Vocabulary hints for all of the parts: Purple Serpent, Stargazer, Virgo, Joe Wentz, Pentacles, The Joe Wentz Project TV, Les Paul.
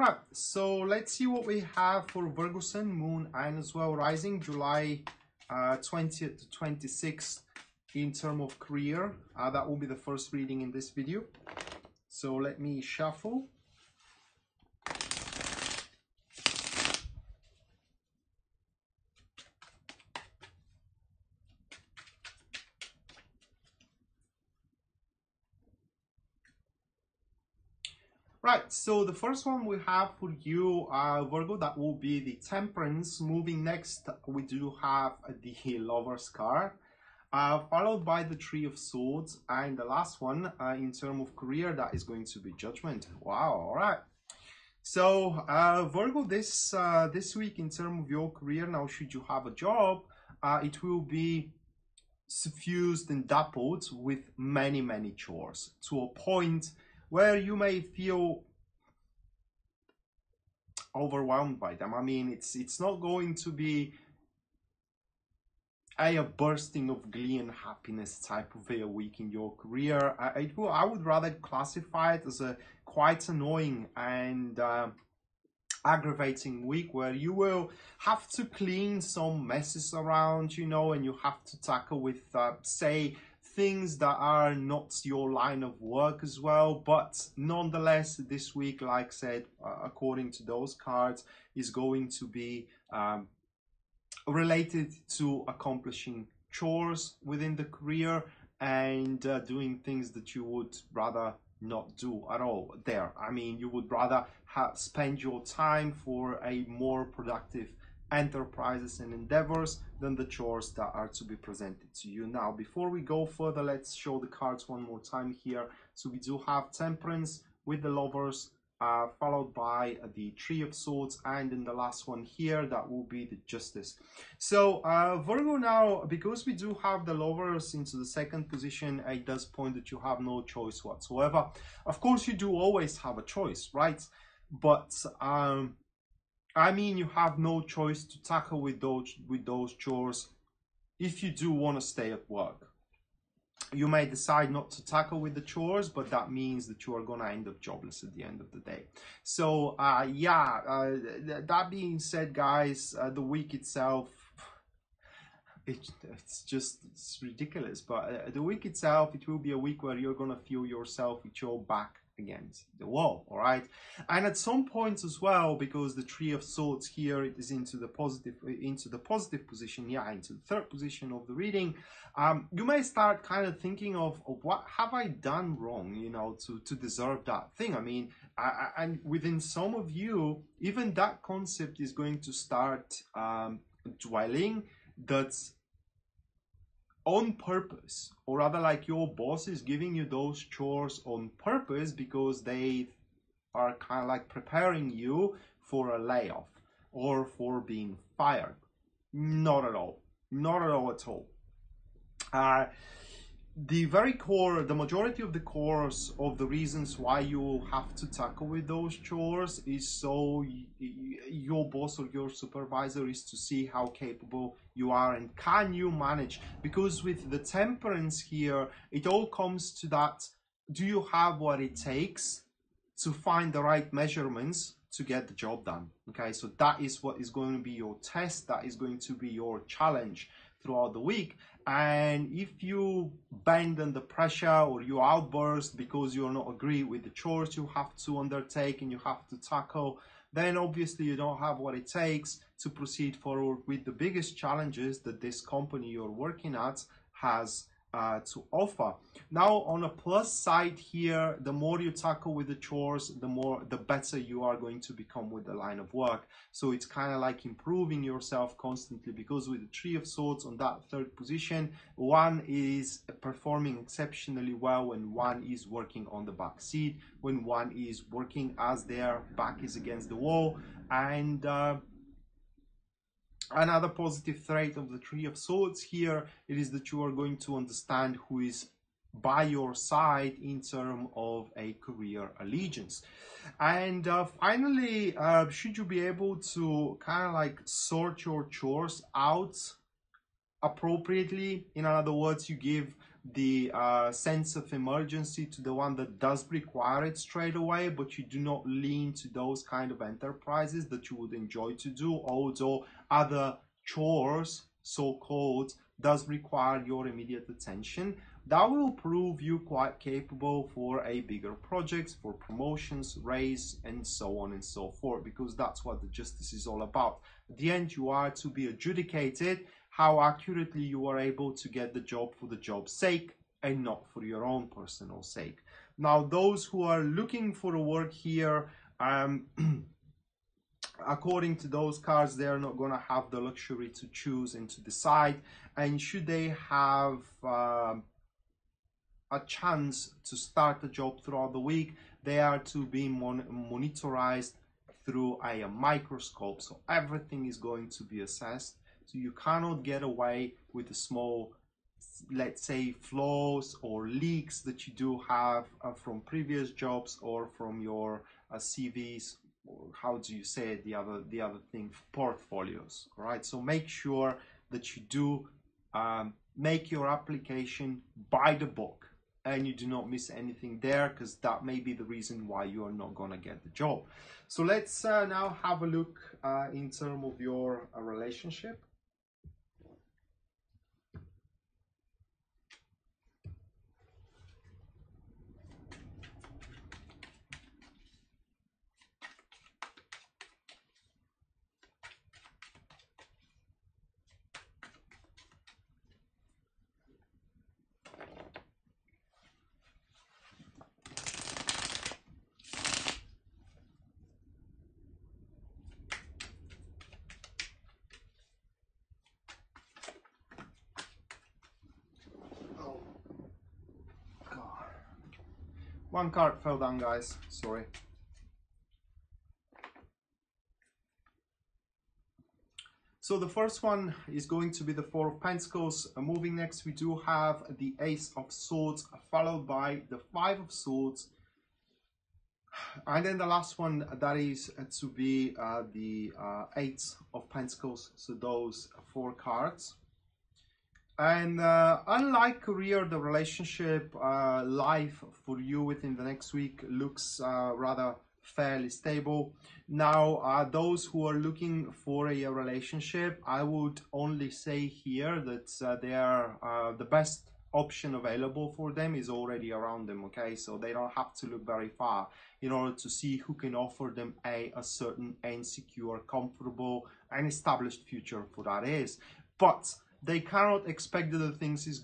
All right, so let's see what we have for Virgo Sun, Moon, and as well Rising, July 20th to 26th in terms of career. That will be the first reading in this video. So let me shuffle. Right, so the first one we have for you, Virgo, that will be the Temperance. Moving next, we do have the Lover's card, followed by the Three of Swords, and the last one in terms of career, that is going to be Judgment. Wow, all right. So, Virgo, this week in terms of your career, now should you have a job, it will be suffused and dappled with many, many chores to a point where you may feel overwhelmed by them. I mean, it's not going to be a bursting of glee and happiness type of a week in your career. I would rather classify it as a quite annoying and aggravating week where you will have to clean some messes around, you know, and you have to tackle with, say, things that are not your line of work as well. But nonetheless, this week, like I said, according to those cards, is going to be related to accomplishing chores within the career and doing things that you would rather not do at all there. I mean, you would rather spend your time for a more productive enterprises and endeavors than the chores that are to be presented to you. Now, before we go further, let's show the cards one more time here. So we do have Temperance with the Lovers, followed by the Three of Swords, and then the last one here, that will be the Justice. So Virgo, now, because we do have the Lovers into the second position, it does point that you have no choice whatsoever. Of course, you do always have a choice, right? But I mean, you have no choice to tackle with those chores if you do want to stay at work. You may decide not to tackle with the chores, but that means that you are going to end up jobless at the end of the day. So, that being said, guys, the week itself, it's ridiculous. But the week itself, it will be a week where you're going to feel yourself with your back against the wall, all right? And at some point as well, because the Three of Swords here, it is into the positive position, yeah, into the third position of the reading, you may start kind of thinking of what have I done wrong, you know, to deserve that thing. I mean, and within some of you, even that concept is going to start dwelling that's on purpose, or rather, like, your boss is giving you those chores on purpose because they are kind of like preparing you for a layoff or for being fired. Not at all, not at all at all. The majority of the cores of the reasons why you have to tackle with those chores is so your boss or your supervisor is to see how capable you are and can you manage. Because with the Temperance here, it all comes to that, do you have what it takes to find the right measurements to get the job done? Okay, so that is what is going to be your test, that is going to be your challenge throughout the week. And if you bend under pressure or you outburst because you're not agree with the chores you have to undertake and you have to tackle, then obviously you don't have what it takes to proceed forward with the biggest challenges that this company you're working at has to offer. Now, on a plus side here, the more you tackle with the chores, the better you are going to become with the line of work. So it's kind of like improving yourself constantly, because with the Three of Swords on that third position, one is performing exceptionally well when one is working on the back seat, when one is working as their back is against the wall. And another positive trait of the Three of Swords here, it is that you are going to understand who is by your side in terms of a career allegiance. And finally, should you be able to kind of like sort your chores out appropriately, in other words, you give the sense of emergency to the one that does require it straight away, but you do not lean to those kind of enterprises that you would enjoy to do, although other chores, so-called, does require your immediate attention. That will prove you quite capable for a bigger project, for promotions, raise, and so on and so forth, because that's what the justice is all about. At the end, you are to be adjudicated how accurately you are able to get the job for the job's sake and not for your own personal sake. Now, those who are looking for a work here, according to those cards, they are not going to have the luxury to choose and to decide. And should they have a chance to start a job throughout the week, they are to be monitorized through a microscope. So everything is going to be assessed. So you cannot get away with the small, let's say, flaws or leaks that you do have from previous jobs or from your CVs. How do you say it? the other thing, portfolios, right? So make sure that you do make your application by the book and you do not miss anything there, because that may be the reason why you are not going to get the job. So let's now have a look in terms of your relationship. One card fell down, guys. Sorry. So the first one is going to be the Four of Pentacles. Moving next, we do have the Ace of Swords, followed by the Five of Swords. And then the last one, that is to be the Eight of Pentacles. So those four cards. And unlike career, the relationship life for you within the next week looks rather fairly stable. Now, those who are looking for a relationship, I would only say here that they are the best option available for them is already around them, okay? So they don't have to look very far in order to see who can offer them a certain and secure, comfortable and established future for that is. But they cannot expect that the thing is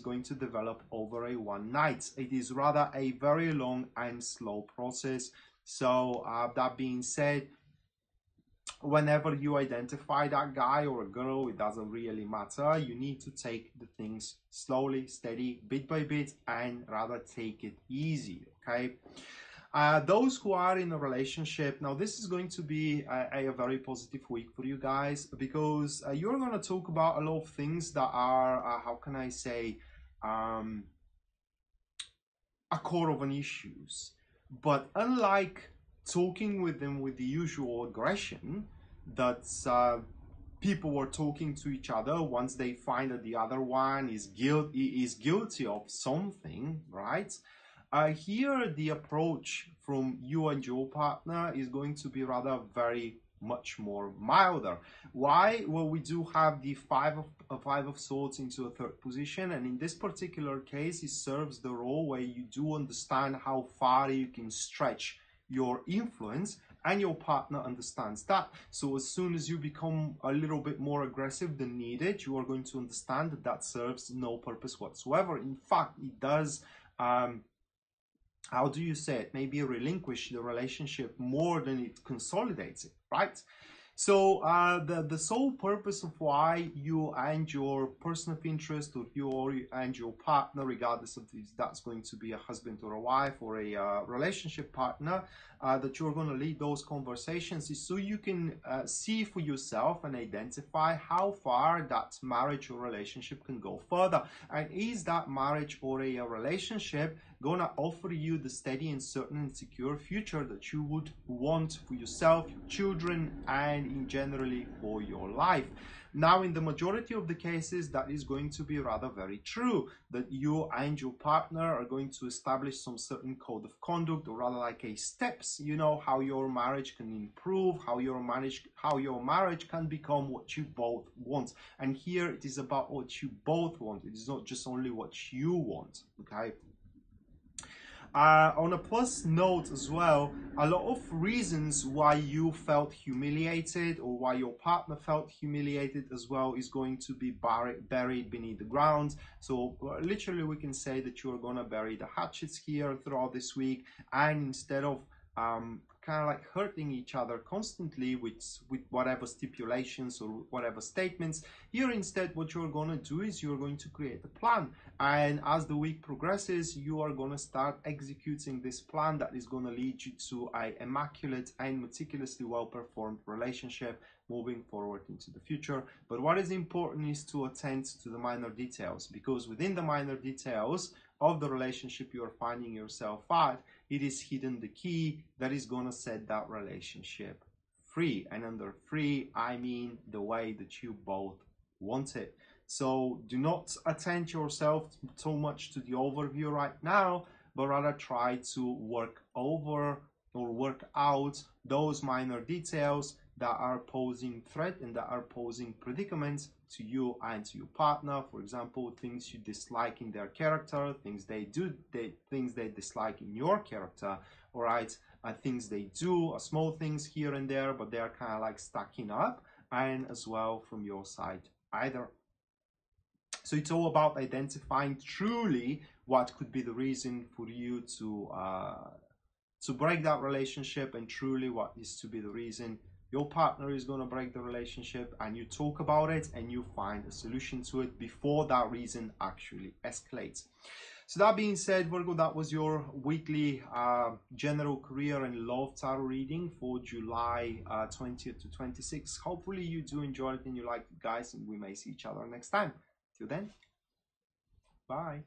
going to develop over a one night. It is rather a very long and slow process. So that being said, whenever you identify that guy or a girl, it doesn't really matter. You need to take the things slowly, steady, bit by bit, and rather take it easy, okay? Those who are in a relationship, now this is going to be a very positive week for you guys, because you're going to talk about a lot of things that are, how can I say, a core of an issues. But unlike talking with them with the usual aggression that people were talking to each other once they find that the other one is guilty of something, right? Here, the approach from you and your partner is going to be rather very much more milder. Why? Well, we do have the Five of Swords into a third position, and in this particular case, it serves the role where you do understand how far you can stretch your influence, and your partner understands that. So as soon as you become a little bit more aggressive than needed, you are going to understand that that serves no purpose whatsoever. In fact, it does... how do you say it? Maybe relinquish the relationship more than it consolidates it, right? So the sole purpose of why you and your person of interest, or you and your partner, regardless of if that's going to be a husband or a wife or a relationship partner, that you're going to lead those conversations is so you can see for yourself and identify how far that marriage or relationship can go further. And is that marriage or a relationship going to offer you the steady and certain and secure future that you would want for yourself, your children, and in generally for your life? Now, in the majority of the cases, that is going to be rather very true, that you and your partner are going to establish some certain code of conduct, or rather like a steps, you know, how your marriage can improve, how your marriage can become what you both want. And here it is about what you both want. It is not just only what you want, okay? On a plus note as well, a lot of reasons why you felt humiliated or why your partner felt humiliated as well is going to be buried beneath the ground. So literally we can say that you're gonna bury the hatchets here throughout this week, and instead of kind of like hurting each other constantly with whatever stipulations or whatever statements, here instead what you're gonna do is you're going to create a plan, and as the week progresses you are gonna start executing this plan that is gonna lead you to an immaculate and meticulously well-performed relationship moving forward into the future. But what is important is to attend to the minor details, because within the minor details of the relationship you are finding yourself at, it is hidden the key that is gonna set that relationship free. And under free, I mean the way that you both want it. So do not attend yourself so much to the overview right now, but rather try to work over or work out those minor details that are posing threat and that are posing predicaments to you and to your partner. For example, things you dislike in their character, things they dislike in your character, all right? Things they do, small things here and there, but they are kind of like stacking up, and as well from your side either. So it's all about identifying truly what could be the reason for you to break that relationship, and truly what is to be the reason your partner is going to break the relationship, and you talk about it and you find a solution to it before that reason actually escalates. So that being said, Virgo, that was your weekly general career and love tarot reading for July 20th to 26th. Hopefully you do enjoy it and you like it, guys, and we may see each other next time. Till then, bye.